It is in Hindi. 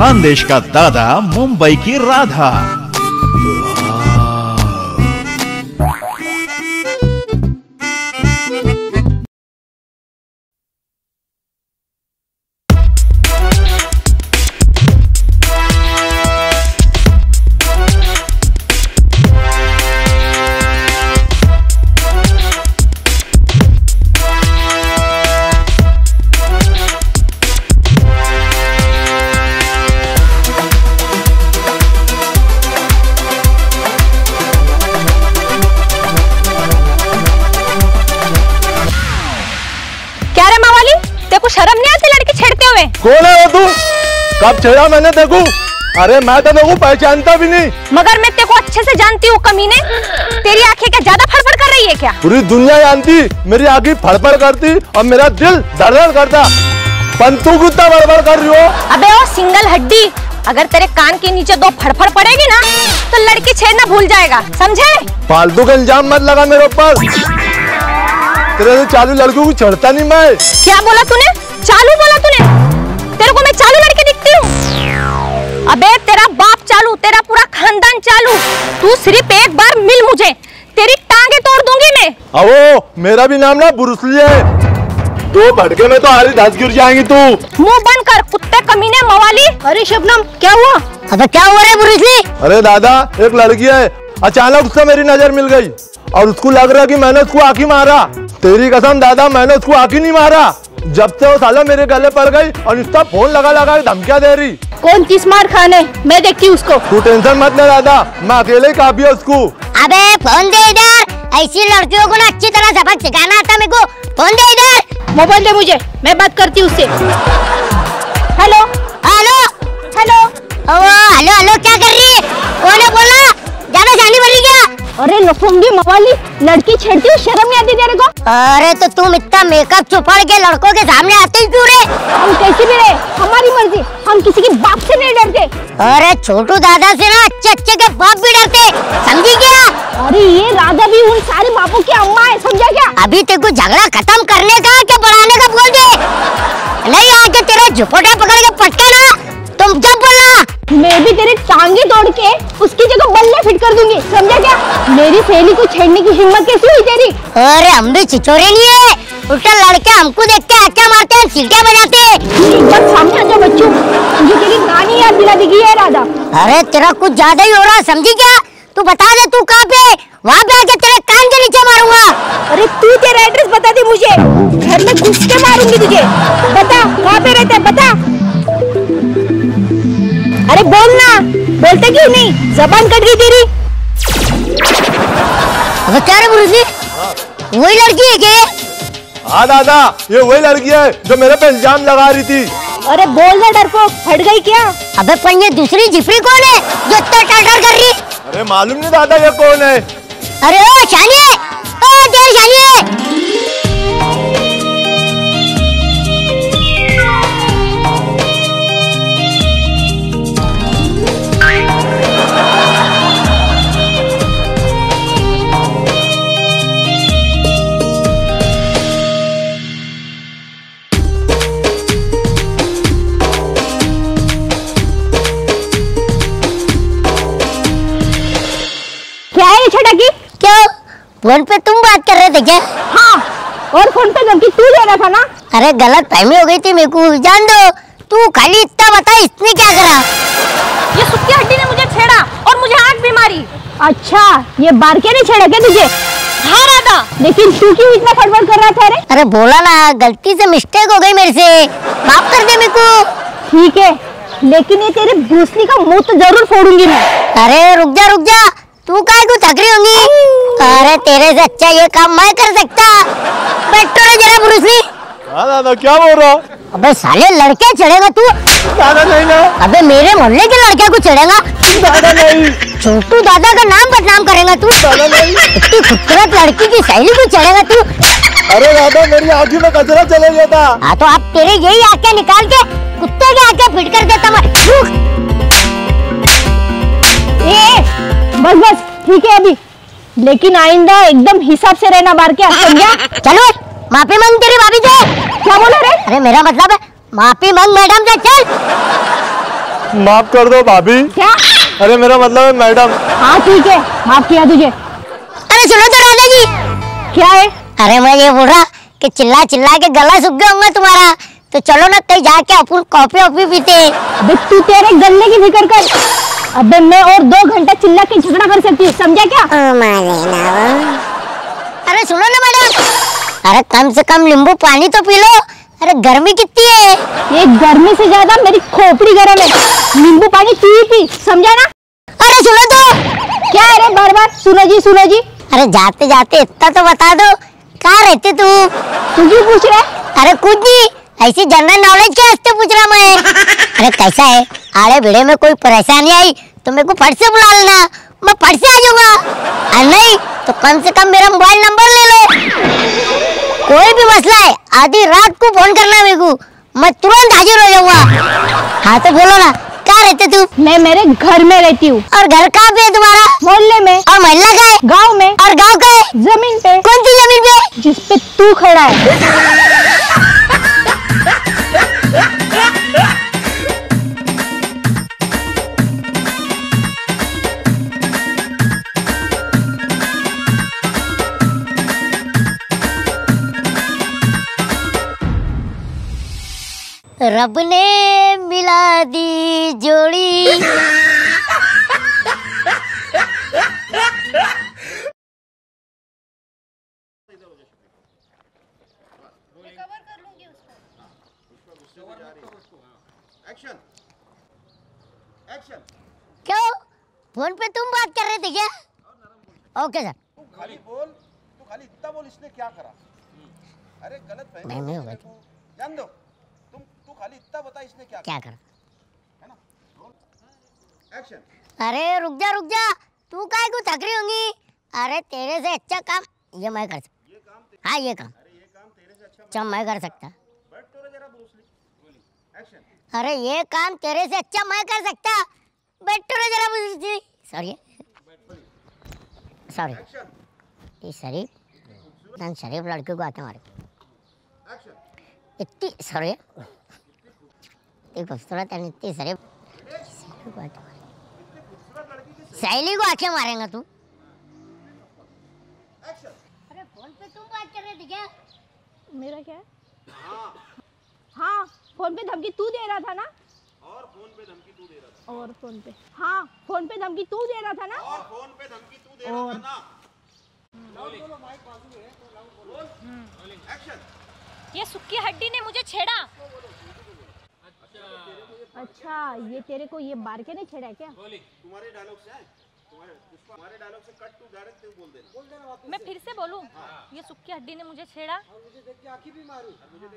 खानदेश का दादा मुंबई की राधा। शर्म नहीं आती लड़की छेड़ते हुए? कौन है वो तू? कब छेड़ा मैंने तेरे को? अरे मैं तो तेरे को पहचानता भी नहीं। मगर मैं तेरे को अच्छे से जानती हूँ कमीने। तेरी आंखें क्या ज्यादा फड़फड़ कर रही है क्या? पूरी दुनिया जानती मेरी आंखें फड़फड़ करती और मेरा दिल धड़धड़ करता, पंतु कितना बड़बड़ कर रही हो? अबे ओ सिंगल हड्डी, अगर तेरे कान के नीचे दो फड़फड़ पड़ेगी ना तो लड़की छेड़ना भूल जाएगा, समझे? फालतू का इल्जाम मत लगा मेरे ऊपर। तेरे से चालू लड़कों को छेड़ता नहीं मैं। क्या बोला तूने? चालू बोला तूने? तेरे को मैं चालू लड़के दिखती हूँ? अबे तेरा बाप चालू, तेरा पूरा खानदान चालू। तू सिर्फ एक बार मिल मुझे, तेरी टांगे तोड़ दूंगी मैं। अबो मेरा भी नाम ना ब्रूस ली है। तू भटके में तो हरी धस गिर जाएगी तू। मुंह बंद कर कुत्ते कमीने मवाली। अरे शबनम क्या हुआ? अबे क्या हुआ रे ब्रूस ली? अरे दादा एक लड़की है, अचानक उससे मेरी नजर मिल गयी और उसको लग रहा कि मैंने उसको आँखी मारा। तेरी कसम दादा मैंने उसको आँखी नहीं मारा। जब से वो साला मेरे गले पड़ गई और उसका फोन लगा लगा धमकियाँ दे रही। कौन किस मार खाने, मैं देखती हूँ उसको। तू टेंशन मत ले दादा, मैं अकेले ही काफी है उसको। अबे फोन दे इधर, ऐसी लड़कियों को ना अच्छी तरह सबक सिखाना आता मेरे को। फोन दे इधर, मोबाइल दे मुझे, मैं बात करती हूँ उससे। Hello hello hello hello hello क्या कर रही है? कौन है बोला? ज्यादा जानी पड़ रही क्या? अरे लफंगी मवाली, लड़की छेड़ती हूँ, शर्म नहीं आती तेरे को? अरे तो तुम इतना मेकअप छुपा के लड़कों के सामने आते क्यों रे? हम कैसे भी रहे, हमारी मर्जी, हम किसी के बाप से नहीं डरते। अरे छोटू दादा से ना अच्छे अच्छे के बाप भी डरते, समझी क्या? अरे ये राधा भी उन सारे बापों की अम्मा है, समझा क्या? अभी तेरे को झगड़ा खत्म करने का क्या बढ़ाने का बोल दे। नहीं आज तेरा झुपोटा पकड़ के पटके ना, तुम जब बोला मैं भी तेरे टांगे तोड़ के उसकी जगह बल्ले फिट कर दूंगी, समझा क्या? मेरी सहेली को छेड़ने की हिम्मत कैसे हुई तेरी? अरे हम भी छिछोरे नहीं है, उल्टा लड़के हमको देखते हैं आंखें मारते हैं, सीटियां बजाते हैं। एकदम सामने आ जाओ बच्चों, मुझे तेरी नानी याद दिला देगी है राधा। अरे तेरा कुछ ज्यादा ही हो रहा है, समझी क्या? तू बता दे तू कहाँ पे, वहाँ पे आके तेरे कान के नीचे मारूंगा। अरे तू तेरा एड्रेस बता दे मुझे, घर में घुस के मारूंगी तुझे। बता कहाँ पे रहते, बता। अरे बोलना, बोलते क्यों नहीं? जबान कट गई तेरी। अबे क्या रे गुरुजी, वही लड़की है क्या? हाँ दादा ये वही लड़की है जो मेरे पे इल्जाम लगा रही थी। अरे बोलना डरपोक, फट गई क्या? अबे पर ये दूसरी जिफरी कौन है जो इतना टरटर कर रही? अरे मालूम नहीं दादा ये कौन है। अरे ओ शानी, ओ देर शानी। क्यों फोन पे तुम बात कर रहे थे क्या? हाँ, और फोन पे धमकी तू दे रहा था ना। अरे गलत टाइम हो गई थी मेरे को, जान दो। तू खाली इतना बता इसने क्या करा? ये सुक्की हड्डी ने मुझे छेड़ा और मुझे आंख भी मारी। अच्छा ये बार के नहीं छेड़ा क्या तुझे? हाँ राधा। लेकिन तू क्यों इतना फटफट कर रहा था? अरे बोला ना गलती से मिस्टेक हो गयी मेरे से, माफ कर दे मेरे को। ठीक है लेकिन ये तेरे भूसनी का मुँह तो जरूर फोड़ूंगी मैं। अरे रुक जा रुक जा, तू काहे को थक रही होंगी? अरे तेरे से अच्छा ये काम मैं कर सकता। बैठो रे जरा ब्रूस ली। हाँ दादा क्या बोल रहा? अबे साले लड़के चढ़ेगा तू? दादा नहीं ना। अबे मेरे मोहल्ले के लड़के को चढ़ेगा? दादा नहीं। छोटू दादा का नाम बदनाम करेगा तू? दादा नहीं। इतनी खूबसूरत लड़की की सहेली को चढ़ेगा तू? अरे दादा मेरी आँखों में कचरा चले गया था। हाँ तो आप तेरे यही आँखें निकाल के कुत्ते की आँखें फिट कर देता मैं। बस बस ठीक है अभी, लेकिन आइंदा एकदम हिसाब से रहना बार के, समझा? चलो माफी मांग तेरी भाभी से। क्या बोला रे? अरे मेरा मतलब है माफी मांग मैडम से। चल माफ कर दो भाभी। क्या? अरे मेरा मतलब है मैडम। हाँ ठीक है, माफ किया तुझे। अरे सुनो तो राधा जी। क्या है? अरे मैं ये बोल रहा कि चिल्ला चिल्ला के गला सूख गया होगा तुम्हारा, तो चलो ना कहीं जाके अपन कॉफी वॉफी पीते हैं। अबे तू तेरे गले की फिक्र कर। अबे मैं और 2 घंटा चिल्ला के झगड़ा कर सकती हूँ, समझा क्या? अरे सुनो ना मैडम, अरे कम से कम नींबू पानी तो पी लो। अरे गर्मी कितनी है, ये गर्मी से ज्यादा मेरी खोपड़ी गर्म है। नींबू पानी पी, समझा ना। अरे सुनो तो। क्या है रे बार बार सुनो जी सुनो जी? अरे जाते जाते इतना तो बता दो, कहाँ रहते तुम? तुझे पूछ रहे। अरे कुछ नहीं, ऐसी जनरल नॉलेज के वास्ते पूछ रहा मैं। अरे कैसा है, आड़े भिड़े में कोई परेशानी आई तो मेरे को फट से बुला लेना, मैं फट से आ जाऊंगा। नहीं तो कम से कम मेरा मोबाइल नंबर ले लो। कोई भी मसला है आधी रात को फोन करना मेरे को, मैं तुरंत हाजिर हो जाऊंगा। हाँ तो बोलो ना, कहाँ रहते तू? मैं मेरे घर में रहती हूँ। और घर कहाँ पे है तुम्हारा? मोहल्ले में। और मोहल्ला का है? गाँव में। और गाँव का है? जमीन पे। कौन सी जमीन पे? जिस पे तू खड़ा है। रब ने मिला दी जोड़ी। क्यों फोन पे तुम बात कर रहे थे क्या? Okay sir. खाली बोल, तू खाली इतना बोल, इसने क्या करा? अरे गलत नहीं जान दो, तू खाली इतना बता इसने क्या करा, है ना? एक्शन। अरे रुक जा तू काय को थक रही होंगी। अरे तेरे से अच्छा काम ये मैं कर सकता। हाँ ये काम। अरे ये काम तेरे से अच्छा मैं कर सकता। बट तोरे जरा बोली। एक्शन। अरे ये काम तेरे से अच्छा मैं कर सकता, बट तोरे जरा बोली। सॉरी ये शरीफ नाम शरीफ लड़के को आते मारे। एक्शन। इतनी सॉरी खूबसूरत है, इतनी सॉरी सहेली को आंखें मारेंगे तू। अरे फोन पे तुम बात कर रहे थे क्या? मेरा क्या? हाँ फोन पे धमकी तू दे रहा था ना। और फोन पे धमकी तू दे रहा था। और फोन पे, हाँ फोन पे धमकी तू दे रहा था ना। और फोन पे धमकी तू दे रहा था ना। बोलो माइक बाजू में है तो लाउड बोलो। एक्शन। ये सुक्की हड्डी ने मुझे छेड़ा। अच्छा ये तेरे को ये बार के नहीं छेड़ा क्या? तुम्हारे डायलॉग से है, तुम्हारे डायलॉग से कट, तू डायरेक्ट बोल देना। मैं फिर से बोलूं? ये सुक्की हड्डी ने मुझे छेड़ा। मुझे देख के आंखें भी मारूं।